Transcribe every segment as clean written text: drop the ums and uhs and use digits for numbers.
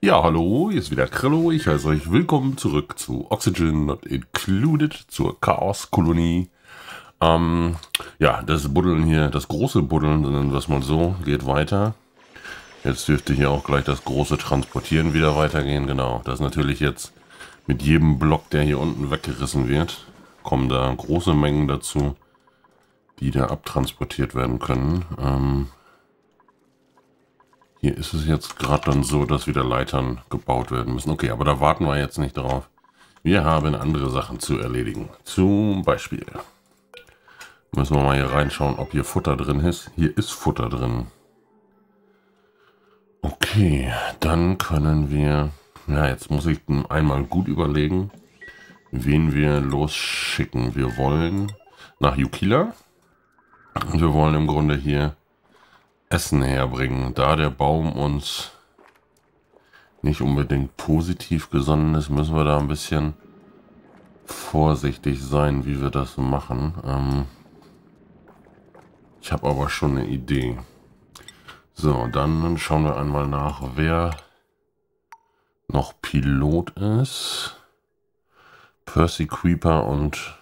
Ja, hallo, hier ist wieder Krillo. Ich heiße euch willkommen zurück zu Oxygen Not Included, zur Chaos Kolonie. Ja, das Buddeln hier, das große Buddeln, nennen wir es mal so, geht weiter. Jetzt dürfte hier auch gleich das große Transportieren wieder weitergehen. Genau, das ist natürlich jetzt mit jedem Block, der hier unten weggerissen wird, kommen da große Mengen dazu, die da abtransportiert werden können. Hier ist es jetzt gerade dann so, dass wieder Leitern gebaut werden müssen. Okay, aber da warten wir jetzt nicht drauf. Wir haben andere Sachen zu erledigen. Zum Beispiel müssen wir mal hier reinschauen, ob hier Futter drin ist. Hier ist Futter drin. Okay, dann können wir... Ja, jetzt muss ich einmal gut überlegen, wen wir losschicken. Wir wollen nach Yukila. Und wir wollen im Grunde hier... Essen herbringen, da der Baum uns nicht unbedingt positiv gesonnen ist, müssen wir da ein bisschen vorsichtig sein, wie wir das machen. Ich habe aber schon eine Idee. So, dann schauen wir einmal nach, wer noch Pilot ist. Percy Creeper und...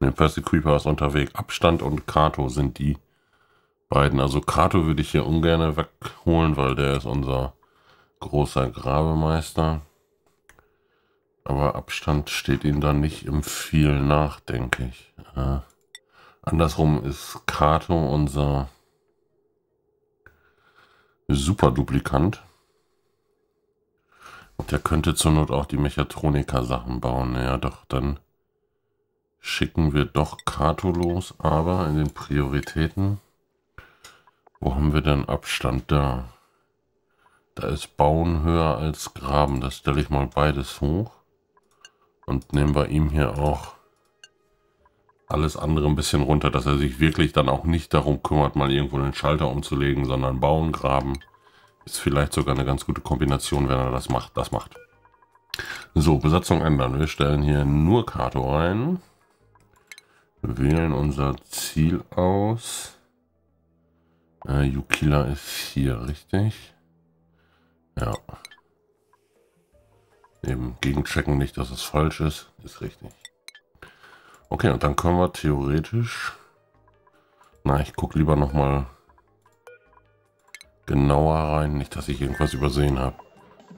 Ne, Percy Creeper ist unterwegs. Abstand und Kato sind die beiden. Also Kato würde ich hier ungern wegholen, weil der ist unser großer Grabemeister. Aber Abstand steht ihm dann nicht im viel nach, denke ich. Andersrum ist Kato unser Superduplikant. Und der könnte zur Not auch die Mechatroniker-Sachen bauen. Ja, doch, dann schicken wir doch Kato los, aber in den Prioritäten... Wo haben wir denn Abstand da? Da ist Bauen höher als Graben. Das stelle ich mal beides hoch. Und nehmen wir ihm hier auch alles andere ein bisschen runter, dass er sich wirklich dann auch nicht darum kümmert, mal irgendwo den Schalter umzulegen, sondern Bauen, Graben. Ist vielleicht sogar eine ganz gute Kombination, wenn er das macht. So, Besatzung ändern. Wir stellen hier nur Kato ein. Wählen unser Ziel aus. Yukila ist hier, richtig? Ja. Eben gegenchecken nicht, dass es falsch ist. Ist richtig. Okay, und dann können wir theoretisch... Na, ich gucke lieber nochmal genauer rein. Nicht, dass ich irgendwas übersehen habe.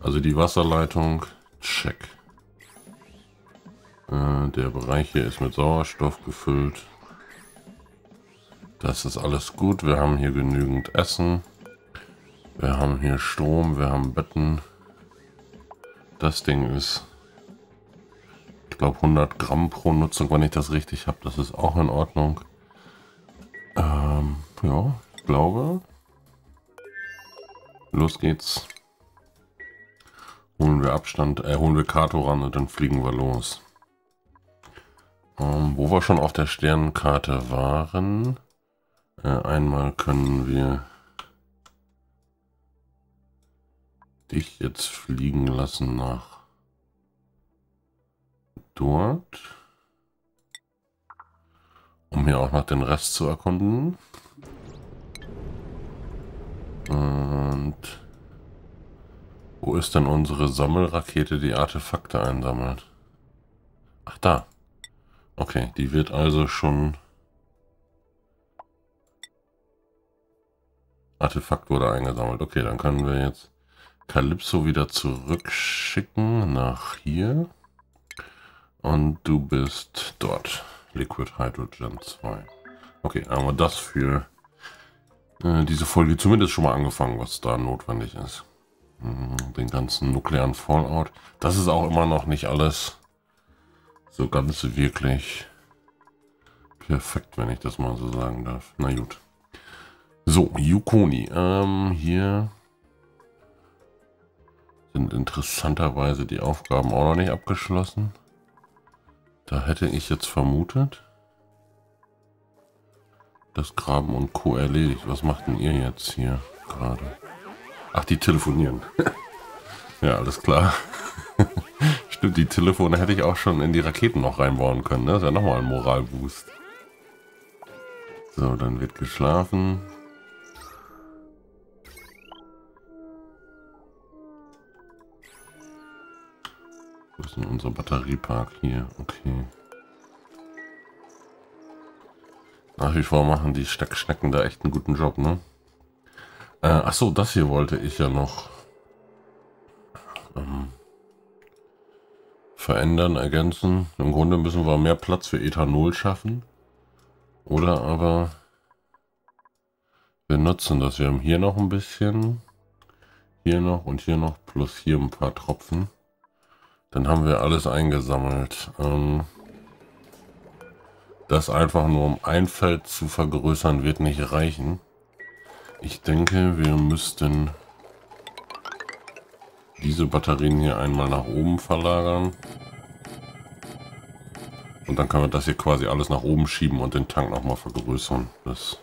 Also die Wasserleitung, check. Der Bereich hier ist mit Sauerstoff gefüllt. Das ist alles gut. Wir haben hier genügend Essen. Wir haben hier Strom. Wir haben Betten. Das Ding ist, ich glaube, 100 Gramm pro Nutzung, wenn ich das richtig habe. Das ist auch in Ordnung. Ja, ich glaube. Los geht's. Holen wir Abstand, holen wir Kato ran und dann fliegen wir los. Wo wir schon auf der Sternenkarte waren... Einmal können wir dich jetzt fliegen lassen nach dort, um hier auch noch den Rest zu erkunden. Und wo ist denn unsere Sammelrakete, die Artefakte einsammelt? Ach, da. Okay, die wird also schon... Artefakt wurde eingesammelt. Okay, dann können wir jetzt Calypso wieder zurückschicken nach hier. Und du bist dort. Liquid Hydrogen 2. Okay, aber das für diese Folge zumindest schon mal angefangen, was da notwendig ist. Den ganzen nuklearen Fallout. Das ist auch immer noch nicht alles so ganz wirklich perfekt, wenn ich das mal so sagen darf. Na gut. So, Yukoni. Hier sind interessanterweise die Aufgaben auch noch nicht abgeschlossen. Da hätte ich jetzt vermutet, dass Graben und Co. erledigt. Was macht denn ihr jetzt hier gerade? Ach, die telefonieren. Ja, alles klar. Stimmt, die Telefone hätte ich auch schon in die Raketen noch reinbauen können. Ne? Das ist ja nochmal ein Moralboost. So, dann wird geschlafen. Wo ist denn unser Batteriepark hier? Okay. Nach wie vor machen die Schnecken da echt einen guten Job, ne? Achso, das hier wollte ich ja noch verändern, ergänzen. Im Grunde müssen wir mehr Platz für Ethanol schaffen. Oder aber wir nutzen das. Wir haben hier noch ein bisschen, hier noch und hier noch, plus hier ein paar Tropfen. Dann haben wir alles eingesammelt. Das einfach nur um ein Feld zu vergrößern, wird nicht reichen. Ich denke, wir müssten diese Batterien hier einmal nach oben verlagern. Und dann können wir das hier quasi alles nach oben schieben und den Tank nochmal vergrößern. Das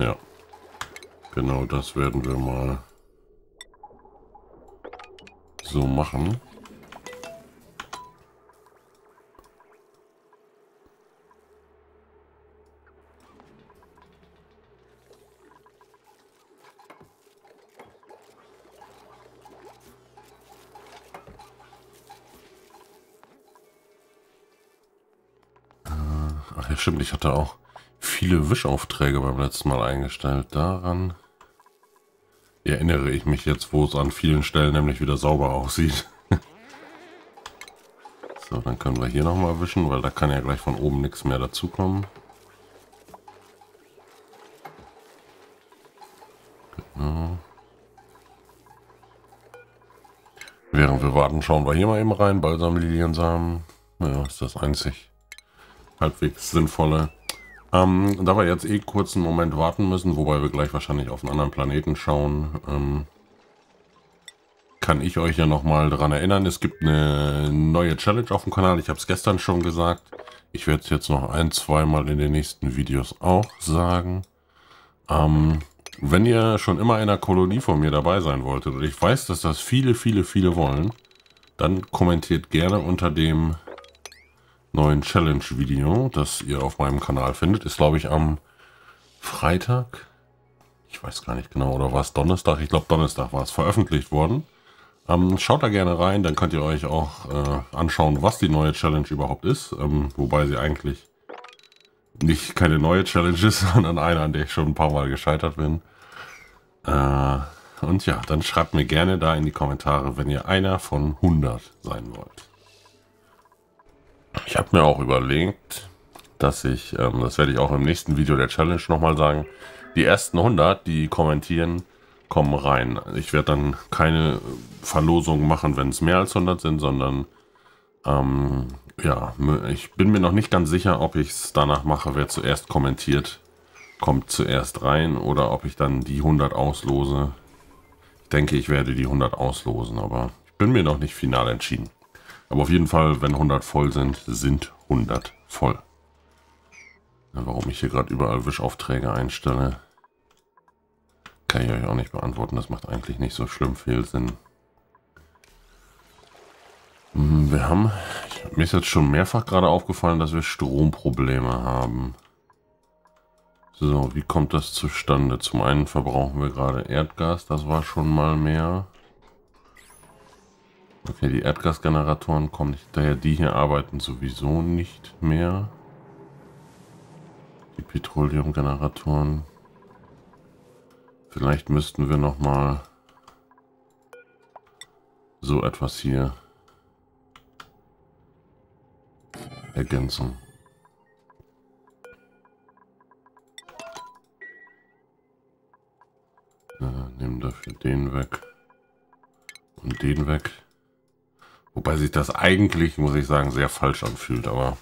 ja, genau das werden wir mal so machen. Ach ja, stimmt, ich hatte auch viele Wischaufträge beim letzten Mal eingestellt. Daran erinnere ich mich jetzt, wo es an vielen Stellen nämlich wieder sauber aussieht. So, dann können wir hier nochmal wischen, weil da kann ja gleich von oben nichts mehr dazukommen. Genau. Während wir warten, schauen wir hier mal eben rein. Balsamliliensamen. Ja, ist das einzig halbwegs sinnvolle. Da wir jetzt eh kurz einen Moment warten müssen, wobei wir gleich wahrscheinlich auf einen anderen Planeten schauen, kann ich euch ja nochmal daran erinnern, es gibt eine neue Challenge auf dem Kanal. Ich habe es gestern schon gesagt. Ich werde es jetzt noch ein-, zweimal in den nächsten Videos auch sagen. Wenn ihr schon immer in einer Kolonie von mir dabei sein wolltet, und ich weiß, dass das viele wollen, dann kommentiert gerne unter dem neuen Challenge-Video, das ihr auf meinem Kanal findet. Ist, glaube ich, am Freitag, ich weiß gar nicht genau, oder war es Donnerstag? Ich glaube, Donnerstag war es veröffentlicht worden. Schaut da gerne rein, dann könnt ihr euch auch anschauen, was die neue Challenge überhaupt ist. Wobei sie eigentlich nicht keine neue Challenge ist, sondern eine, an der ich schon ein paar Mal gescheitert bin. Und ja, dann schreibt mir gerne da in die Kommentare, wenn ihr einer von 100 sein wollt. Ich habe mir auch überlegt, dass ich, das werde ich auch im nächsten Video der Challenge nochmal sagen, die ersten 100, die kommentieren, kommen rein. Ich werde dann keine Verlosung machen, wenn es mehr als 100 sind, sondern ja, ich bin mir noch nicht ganz sicher, ob ich es danach mache, wer zuerst kommentiert, kommt zuerst rein, oder ob ich dann die 100 auslose. Ich denke, ich werde die 100 auslosen, aber ich bin mir noch nicht final entschieden. Aber auf jeden Fall, wenn 100 voll sind, sind 100 voll. Warum ich hier gerade überall Wischaufträge einstelle, kann ich euch auch nicht beantworten. Das macht eigentlich nicht so schlimm viel Sinn. Wir haben, mir ist jetzt schon mehrfach gerade aufgefallen, dass wir Stromprobleme haben. So, wie kommt das zustande? Zum einen verbrauchen wir gerade Erdgas, das war schon mal mehr. Okay, die Erdgasgeneratoren kommen nicht daher. Die hier arbeiten sowieso nicht mehr. Die Petroleumgeneratoren. Vielleicht müssten wir nochmal so etwas hier ergänzen. Nehmen dafür den weg und den weg. Wobei sich das eigentlich, muss ich sagen, sehr falsch anfühlt, aber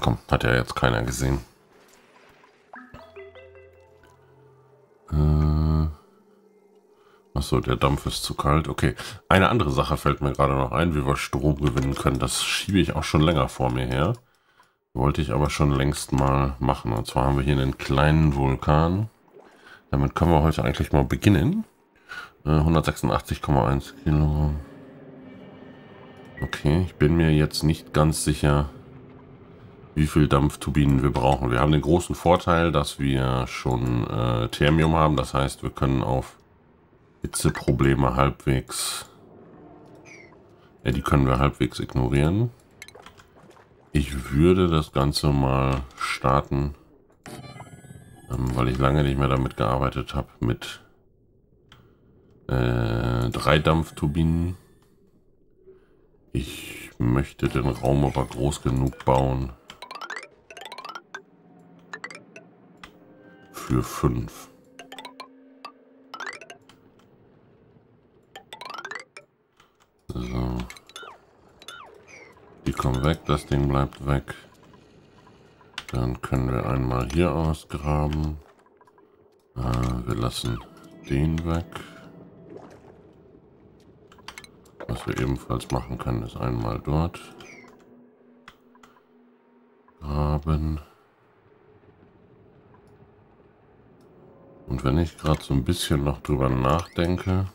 komm, hat ja jetzt keiner gesehen. Achso, der Dampf ist zu kalt. Okay, eine andere Sache fällt mir gerade noch ein, wie wir Strom gewinnen können. Das schiebe ich auch schon länger vor mir her. Wollte ich aber schon längst mal machen. Und zwar haben wir hier einen kleinen Vulkan. Damit können wir heute eigentlich mal beginnen. 186,1 Kilo. Okay, ich bin mir jetzt nicht ganz sicher, wie viel Dampfturbinen wir brauchen. Wir haben den großen Vorteil, dass wir schon Thermium haben. Das heißt, wir können auf Hitzeprobleme halbwegs... Ja, die können wir halbwegs ignorieren. Ich würde das Ganze mal starten, weil ich lange nicht mehr damit gearbeitet habe, mit 3 Dampfturbinen. Ich möchte den Raum aber groß genug bauen für 5. So. Die kommen weg, das Ding bleibt weg. Dann können wir einmal hier ausgraben. Wir lassen den weg. Was wir ebenfalls machen können, ist einmal dort graben. Und wenn ich gerade so ein bisschen noch drüber nachdenke,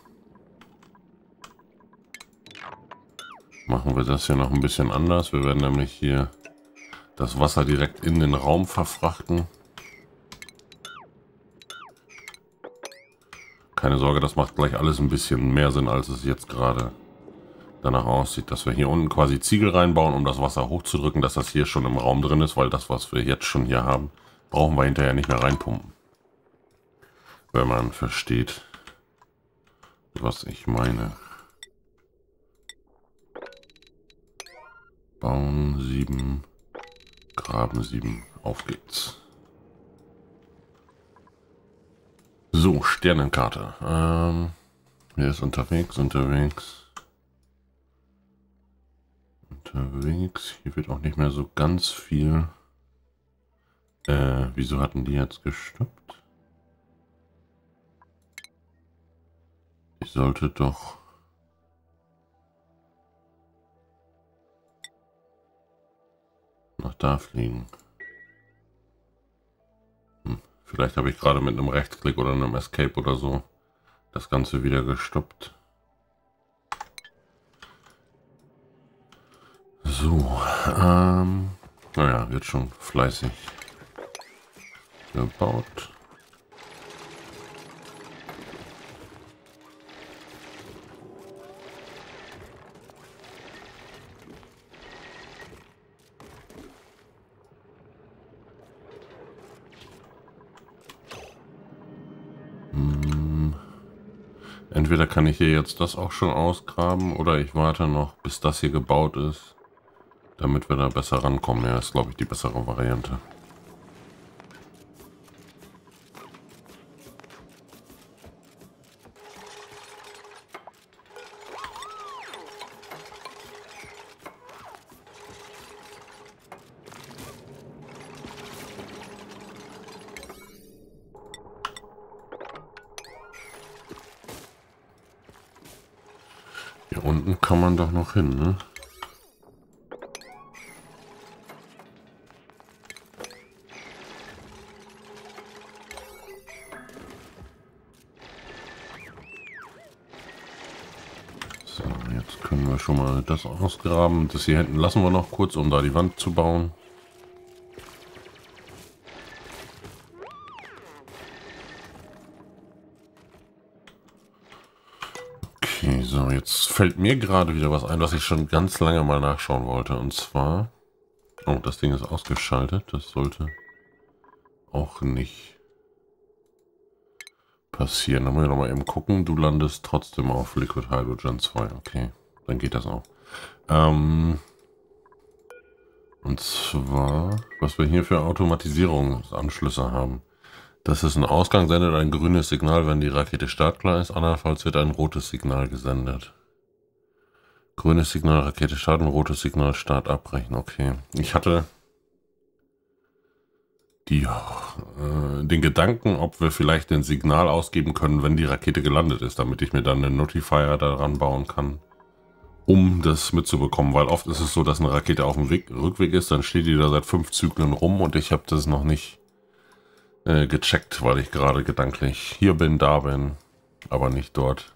machen wir das hier noch ein bisschen anders. Wir werden nämlich hier das Wasser direkt in den Raum verfrachten. Keine Sorge, das macht gleich alles ein bisschen mehr Sinn, als es jetzt gerade danach aussieht, dass wir hier unten quasi Ziegel reinbauen, um das Wasser hochzudrücken, dass das hier schon im Raum drin ist, weil das, was wir jetzt schon hier haben, brauchen wir hinterher nicht mehr reinpumpen. Wenn man versteht, was ich meine. Bauen 7, graben 7, auf geht's. So, Sternenkarte. Er ist unterwegs. Hier wird auch nicht mehr so ganz viel. Wieso hatten die jetzt gestoppt? Ich sollte doch... nach da fliegen. Vielleicht habe ich gerade mit einem Rechtsklick oder einem Escape oder so das Ganze wieder gestoppt. So, naja, wird schon fleißig gebaut. Entweder kann ich hier jetzt das auch schon ausgraben oder ich warte noch, bis das hier gebaut ist, damit wir da besser rankommen. Ja, ist, glaube ich, die bessere Variante. Hier unten kann man doch noch hin, ne? So, jetzt können wir schon mal das ausgraben. Das hier hinten lassen wir noch kurz, um da die Wand zu bauen. So, jetzt fällt mir gerade wieder was ein, was ich schon ganz lange mal nachschauen wollte. Und zwar... Oh, das Ding ist ausgeschaltet. Das sollte auch nicht passieren. Dann müssen wir nochmal eben gucken. Du landest trotzdem auf Liquid Hydrogen 2. Okay, dann geht das auch. Und zwar, was wir hier für Automatisierungsanschlüsse haben. Das ist ein Ausgang, sendet ein grünes Signal, wenn die Rakete startklar ist. Andernfalls wird ein rotes Signal gesendet. Grünes Signal, Rakete starten, rotes Signal, Start abbrechen. Okay. Ich hatte den Gedanken, ob wir vielleicht ein Signal ausgeben können, wenn die Rakete gelandet ist, damit ich mir dann einen Notifier daran bauen kann, um das mitzubekommen. Weil oft ist es so, dass eine Rakete auf dem Rückweg ist, dann steht die da seit 5 Zyklen rum und ich habe das noch nicht gecheckt, weil ich gerade gedanklich hier bin, da bin, aber nicht dort,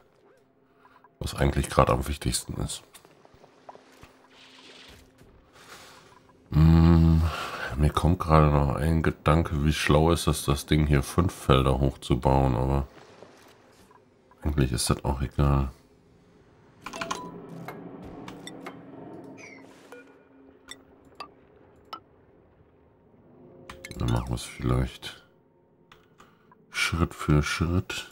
was eigentlich gerade am wichtigsten ist. Mir kommt gerade noch ein Gedanke, wie schlau ist es, das Ding hier 5 Felder hochzubauen, aber eigentlich ist das auch egal. Dann machen wir es vielleicht Schritt für Schritt.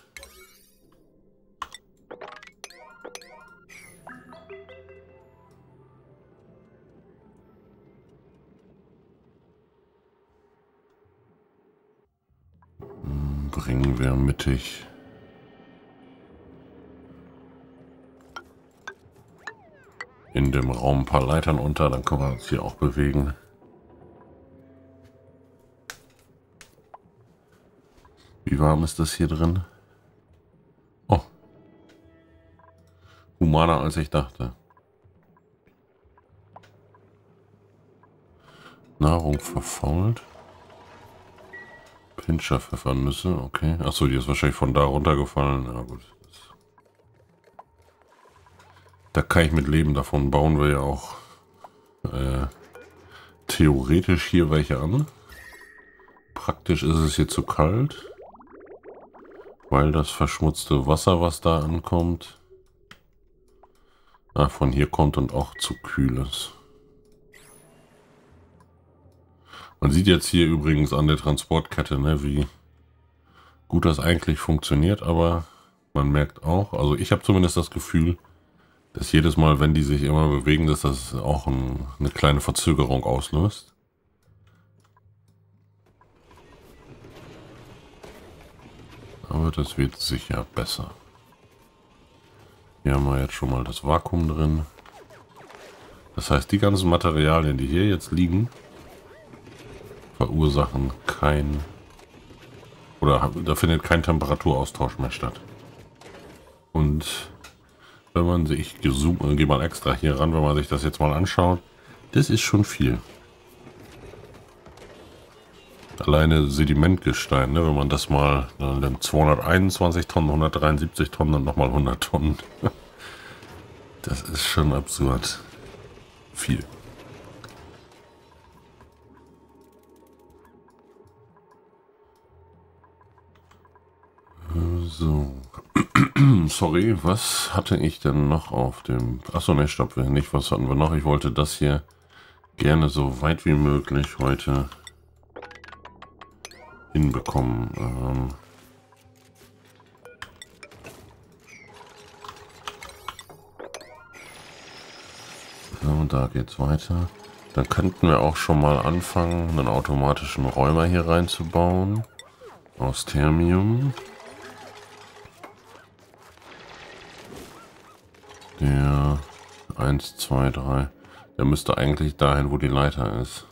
Bringen wir mittig. In dem Raum ein paar Leitern unter, dann können wir uns hier auch bewegen. Wie warm ist das hier drin? Oh. Humaner als ich dachte. Nahrung verfault. Pinscher Pfeffernüsse, okay. Achso, die ist wahrscheinlich von da runtergefallen. Ja gut. Da kann ich mit leben, davon bauen wir ja auch theoretisch hier welche an. Praktisch ist es hier zu kalt, weil das verschmutzte Wasser, was da ankommt, von hier kommt und auch zu kühl ist. Man sieht jetzt hier übrigens an der Transportkette, ne, wie gut das eigentlich funktioniert, aber man merkt auch, also ich habe zumindest das Gefühl, dass jedes Mal, wenn die sich immer bewegen, dass das auch eine kleine Verzögerung auslöst. Aber das wird sicher besser. Hier haben wir jetzt schon mal das Vakuum drin. Das heißt, die ganzen Materialien, die hier jetzt liegen, verursachen kein... Oder da findet kein Temperaturaustausch mehr statt. Und... Wenn man sich gezoomt, und gehe mal extra hier ran, wenn man sich das jetzt mal anschaut, das ist schon viel. Alleine Sedimentgestein, ne, wenn man das mal, dann 221 Tonnen, 173 Tonnen und nochmal 100 Tonnen. Das ist schon absurd. Viel. So. Sorry, was hatte ich denn noch auf dem... Achso, ne, stopp, nicht, was hatten wir noch? Ich wollte das hier gerne so weit wie möglich heute hinbekommen. So, da geht's weiter. Dann könnten wir auch schon mal anfangen, einen automatischen Räumer hier reinzubauen. Aus Thermium. Der 1, 2, 3. Der müsste eigentlich dahin, wo die Leiter ist.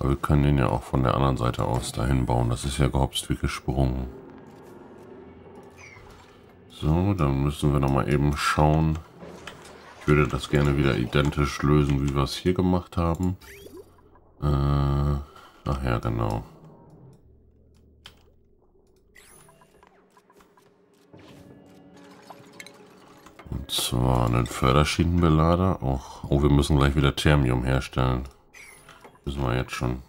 Aber wir können den ja auch von der anderen Seite aus dahin bauen. Das ist ja gehopst wie gesprungen. So, dann müssen wir nochmal eben schauen. Ich würde das gerne wieder identisch lösen, wie wir es hier gemacht haben. Ach ja, genau. Und zwar einen Förderschienenbelader. Auch, oh, wir müssen gleich wieder Thermium herstellen. Müssen wir jetzt schon.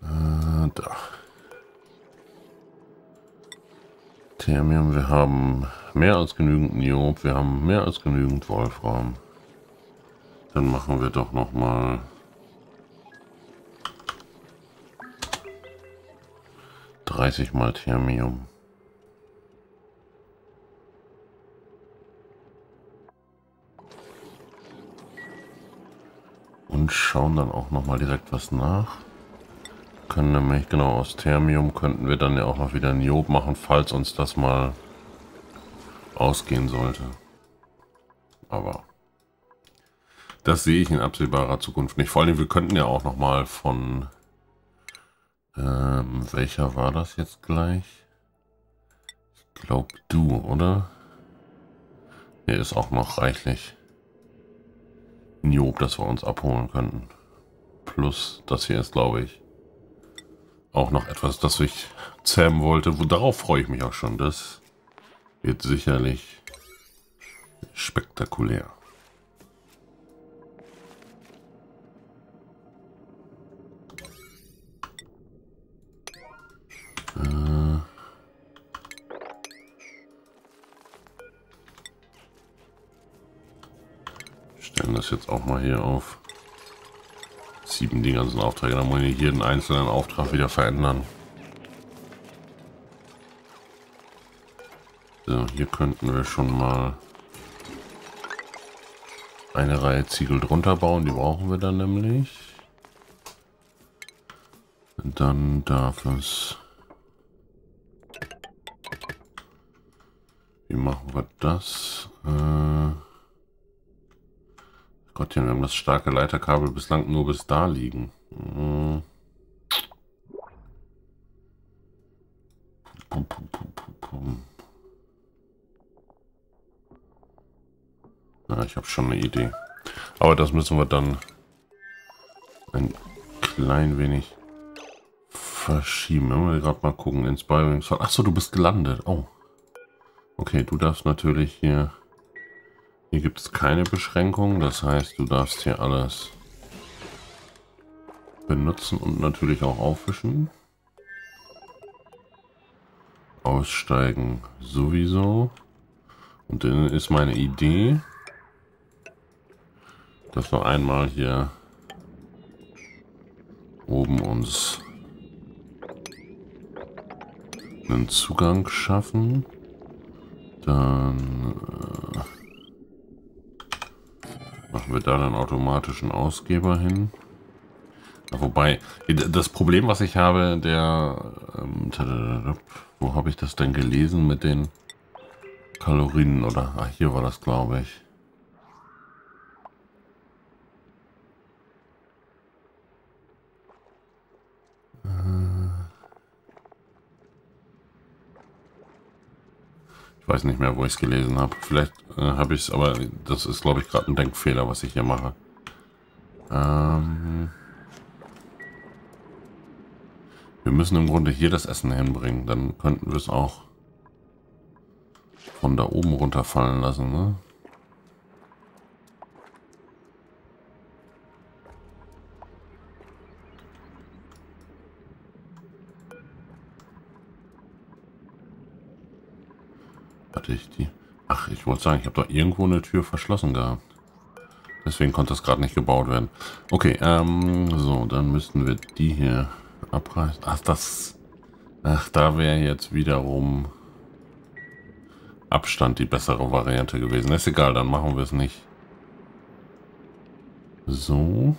Da. Thermium, wir haben mehr als genügend Niob, wir haben mehr als genügend Wolfram. Dann machen wir doch nochmal mal 30 mal Thermium. Und schauen dann auch nochmal direkt was nach. Können nämlich, genau, aus Thermium könnten wir dann ja auch noch wieder Niob machen, falls uns das mal ausgehen sollte. Aber das sehe ich in absehbarer Zukunft nicht. Vor allem, wir könnten ja auch nochmal von... welcher war das jetzt gleich? Ich glaube, du, oder? Hier ist auch noch reichlich Niob, dass wir uns abholen könnten. Plus, das hier ist, glaube ich, auch noch etwas, das ich zähmen wollte. Wo, darauf freue ich mich auch schon. Das wird sicherlich spektakulär. Stellen das jetzt auch mal hier auf. 7 die ganzen Aufträge. Dann muss ich jeden einzelnen Auftrag wieder verändern. So, hier könnten wir schon mal eine Reihe Ziegel drunter bauen. Die brauchen wir dann nämlich. Und dann darf es... Wie machen wir das? Gottchen, wir haben das starke Leiterkabel bislang nur bis da liegen. Ja, ich habe schon eine Idee. Aber das müssen wir dann ein klein wenig verschieben. Wenn wir gerade mal gucken, Inspiring. Achso, du bist gelandet. Oh. Okay, du darfst natürlich hier... Hier gibt es keine Beschränkung, das heißt, du darfst hier alles benutzen und natürlich auch aufwischen. Aussteigen sowieso. Und dann ist meine Idee, dass wir einmal hier oben uns einen Zugang schaffen. Dann... machen wir da dann automatischen Ausgeber hin. Ja, wobei, das Problem, was ich habe, der... wo habe ich das denn gelesen mit den Kalorien? Oder ach, hier war das, glaube ich. Ich weiß nicht mehr, wo ich es gelesen habe. Vielleicht habe ich es, aber das ist, glaube ich, gerade ein Denkfehler, was ich hier mache. Wir müssen im Grunde hier das Essen hinbringen. Dann könnten wir es auch von da oben runterfallen lassen, ne? Ach, ich wollte sagen, ich habe doch irgendwo eine Tür verschlossen gehabt. Deswegen konnte das gerade nicht gebaut werden. Okay, so, dann müssten wir die hier abreißen. Ach, das... Ach, da wäre jetzt wiederum Abstand die bessere Variante gewesen. Ist egal, dann machen wir es nicht. So.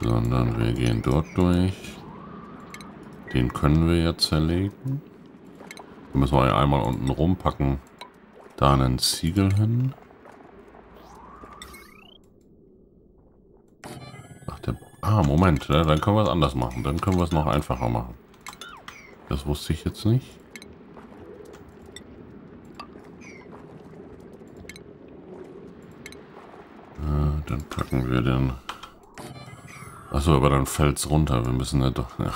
Sondern wir gehen dort durch. Den können wir ja zerlegen. Da müssen wir einmal unten rumpacken. Da einen Ziegel hin. Ach, der... Ah, Moment. Ja, dann können wir es anders machen. Dann können wir es noch einfacher machen. Das wusste ich jetzt nicht. Dann packen wir den... Achso, aber dann fällt es runter. Wir müssen ja doch... Ja.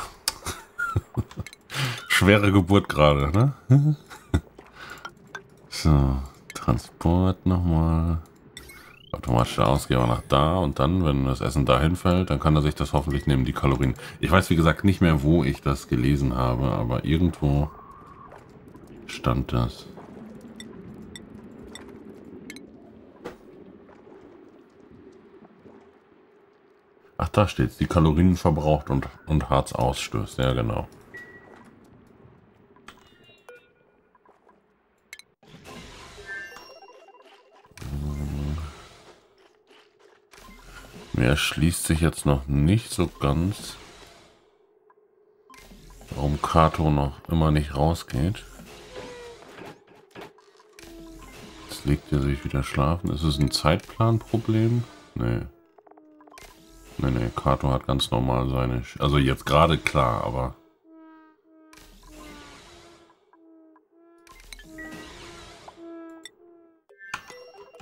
Schwere Geburt gerade, ne? So, Transport nochmal. Automatischer Ausgeber nach da und dann, wenn das Essen dahin fällt, dann kann er sich das hoffentlich nehmen, die Kalorien. Ich weiß, wie gesagt, nicht mehr, wo ich das gelesen habe, aber irgendwo stand das. Ach, da steht's. Die Kalorien verbraucht und Harz ausstößt. Ja, genau. Mir schließt sich jetzt noch nicht so ganz, warum Kato noch immer nicht rausgeht. Jetzt legt er sich wieder schlafen. Ist es ein Zeitplanproblem? Nee. Nee, nee, Kato hat ganz normal seine... Also jetzt gerade klar, aber...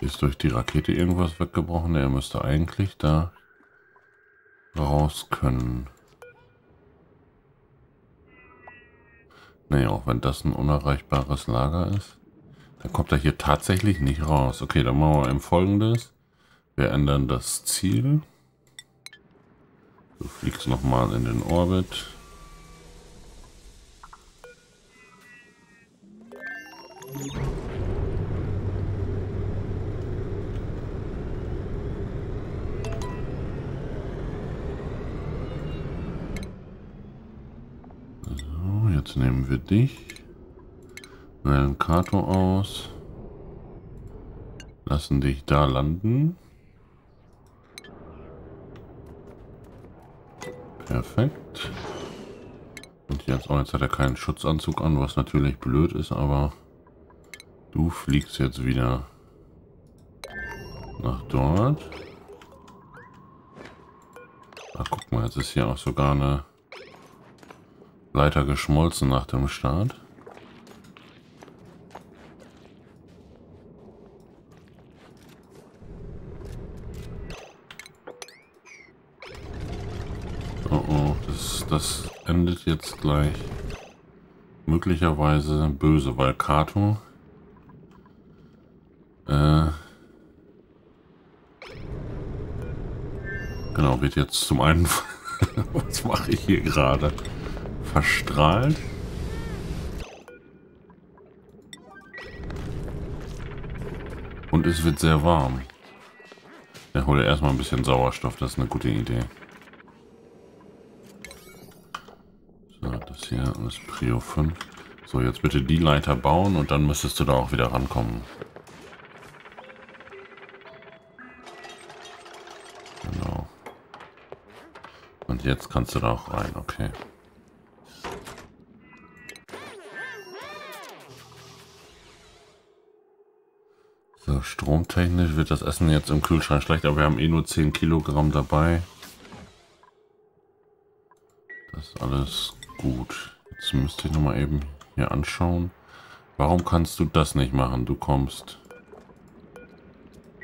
Ist durch die Rakete irgendwas weggebrochen? Er müsste eigentlich da raus können. Naja, auch wenn das ein unerreichbares Lager ist, dann kommt er hier tatsächlich nicht raus. Okay, dann machen wir eben Folgendes. Wir ändern das Ziel. Du fliegst nochmal in den Orbit. das nehmen wir dich. Wählen Kato aus. Lassen dich da landen. Perfekt. Und jetzt, oh, jetzt hat er keinen Schutzanzug an, was natürlich blöd ist, aber du fliegst jetzt wieder nach dort. Ach, guck mal, jetzt ist hier auch sogar eine Leiter geschmolzen nach dem Start. Das endet jetzt gleich möglicherweise böse, weil Kato genau wird jetzt zum einen was mache ich hier gerade? Verstrahlt. Und es wird sehr warm. Ich hole erstmal ein bisschen Sauerstoff, das ist eine gute Idee. Hier ist Prio 5. So, jetzt bitte die Leiter bauen und dann müsstest du da auch wieder rankommen. Genau. Und jetzt kannst du da auch rein, okay. So, stromtechnisch wird das Essen jetzt im Kühlschrank schlecht, aber wir haben eh nur 10 Kilogramm dabei. Das ist alles gut, jetzt müsste ich nochmal eben hier anschauen. Warum kannst du das nicht machen? Du kommst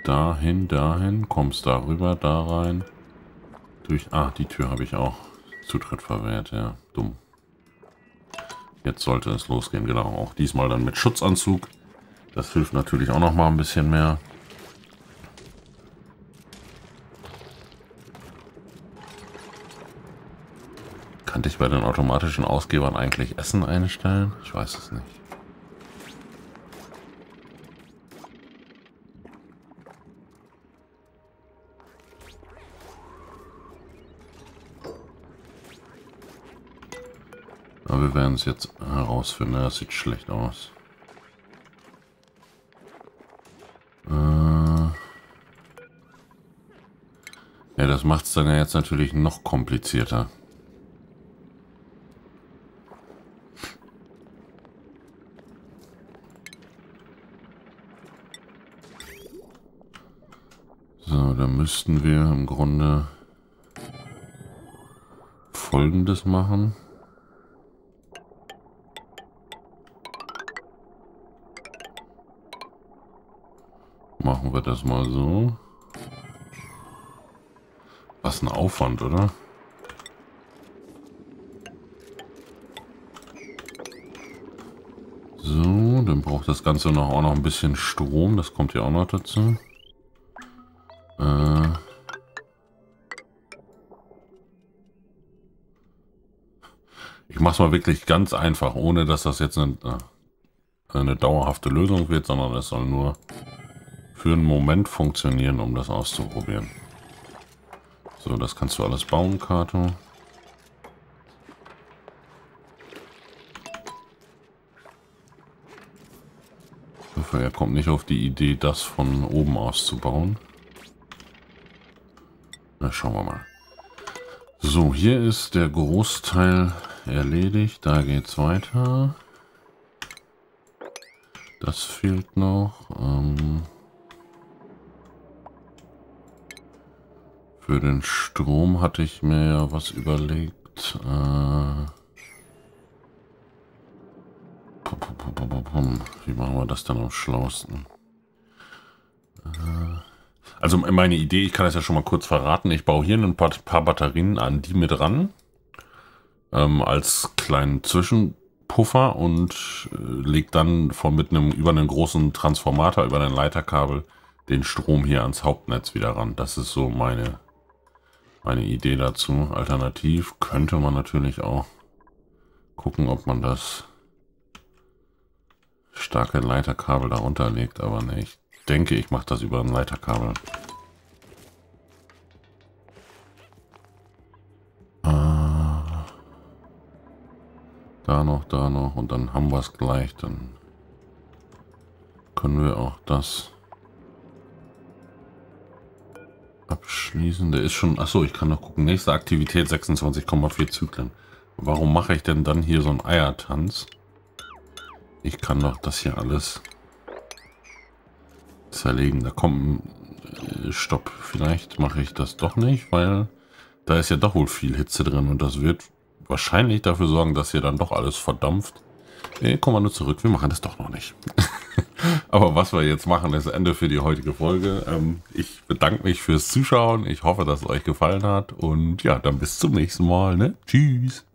dahin, kommst darüber, da rein. Durch, ach, die Tür habe ich auch Zutritt verwehrt, ja, dumm. Jetzt sollte es losgehen, genau, auch diesmal dann mit Schutzanzug. Das hilft natürlich auch nochmal ein bisschen mehr. Kann ich bei den automatischen Ausgebern eigentlich Essen einstellen? Ich weiß es nicht. Aber wir werden es jetzt herausfinden. Das sieht schlecht aus. Ja, das macht es dann ja jetzt natürlich noch komplizierter. Müssten wir im Grunde Folgendes machen. Machen wir das mal so. Was ein Aufwand, oder? So, dann braucht das Ganze noch auch noch ein bisschen Strom. Das kommt ja auch noch dazu. Ich mache es mal wirklich ganz einfach, ohne dass das jetzt eine dauerhafte Lösung wird, sondern es soll nur für einen Moment funktionieren, um das auszuprobieren. So, das kannst du alles bauen, Kato. Ich hoffe, er kommt nicht auf die Idee, das von oben aus zu bauen. Na, schauen wir mal. So, hier ist der Großteil erledigt. Da geht's weiter. Das fehlt noch. Für den Strom hatte ich mir ja was überlegt. Wie machen wir das dann am schlauesten? Also meine Idee, ich kann es ja schon mal kurz verraten, ich baue hier ein paar Batterien an die mit ran, als kleinen Zwischenpuffer und lege dann über einen großen Transformator, über ein Leiterkabel, den Strom hier ans Hauptnetz wieder ran. Das ist so meine Idee dazu. Alternativ könnte man natürlich auch gucken, ob man das starke Leiterkabel darunter legt, aber nicht. Denke ich, mache das über ein Leiterkabel. Da noch und dann haben wir es gleich. Dann können wir auch das abschließen. Der ist schon... Achso, ich kann noch gucken. Nächste Aktivität 26,4 Zyklen. Warum mache ich denn dann hier so einen Eiertanz? Ich kann doch das hier alles zerlegen. Da kommt ein Stopp. Vielleicht mache ich das doch nicht, weil da ist ja doch wohl viel Hitze drin und das wird wahrscheinlich dafür sorgen, dass hier dann doch alles verdampft. Kommen wir nur zurück. Wir machen das doch noch nicht. Aber was wir jetzt machen, ist Ende für die heutige Folge. Ich bedanke mich fürs Zuschauen. Ich hoffe, dass es euch gefallen hat. Und ja, dann bis zum nächsten Mal. Ne? Tschüss.